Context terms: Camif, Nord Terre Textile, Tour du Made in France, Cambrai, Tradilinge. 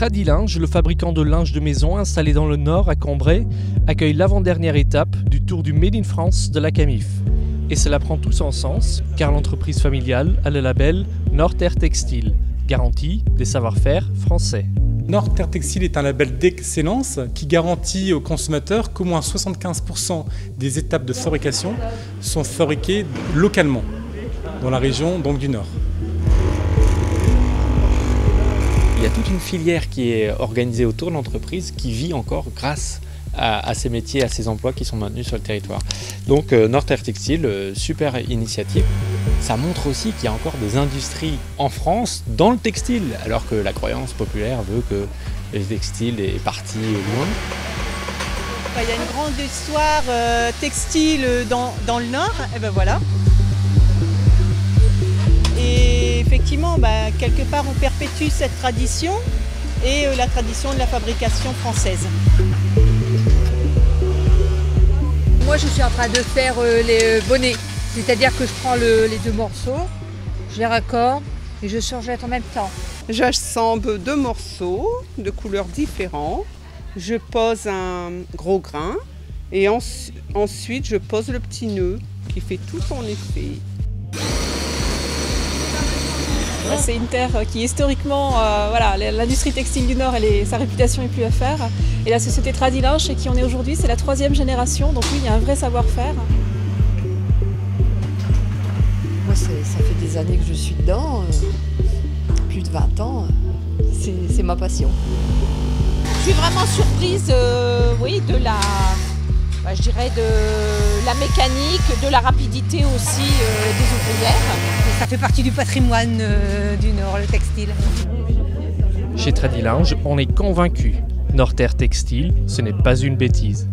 Tradilinge, le fabricant de linge de maison installé dans le Nord à Cambrai, accueille l'avant-dernière étape du tour du Made in France de la Camif. Et cela prend tout son sens, car l'entreprise familiale a le label Nord Terre Textile, garantie des savoir-faire français. Nord Terre Textile est un label d'excellence qui garantit aux consommateurs qu'au moins 75% des étapes de fabrication sont fabriquées localement, dans la région donc du Nord. Il y a toute une filière qui est organisée autour de l'entreprise qui vit encore grâce à ces métiers, à ces emplois qui sont maintenus sur le territoire. Donc Nord Terre Textile, super initiative. Ça montre aussi qu'il y a encore des industries en France dans le textile, alors que la croyance populaire veut que le textile est parti loin. Il y a une grande histoire textile dans le Nord, et ben voilà. Et effectivement, quelque part on perpétue cette tradition et la tradition de la fabrication française. Moi je suis en train de faire les bonnets. C'est-à-dire que je prends les deux morceaux, je les raccorde et je surjette en même temps. J'assemble deux morceaux de couleurs différentes. Je pose un gros grain et ensuite je pose le petit nœud qui fait tout son effet. C'est une terre qui historiquement, l'industrie textile du Nord, sa réputation n'est plus à faire. Et la société Tradilinge, chez qui on est aujourd'hui, c'est la troisième génération. Donc oui, il y a un vrai savoir-faire. Moi, ça fait des années que je suis dedans, plus de 20 ans, c'est ma passion. Je suis vraiment surprise de la mécanique, de la rapidité aussi des ouvrières. Ça fait partie du patrimoine du Nord, le textile. Chez Tradilinge, on est convaincus. Nord Terre Textile, ce n'est pas une bêtise.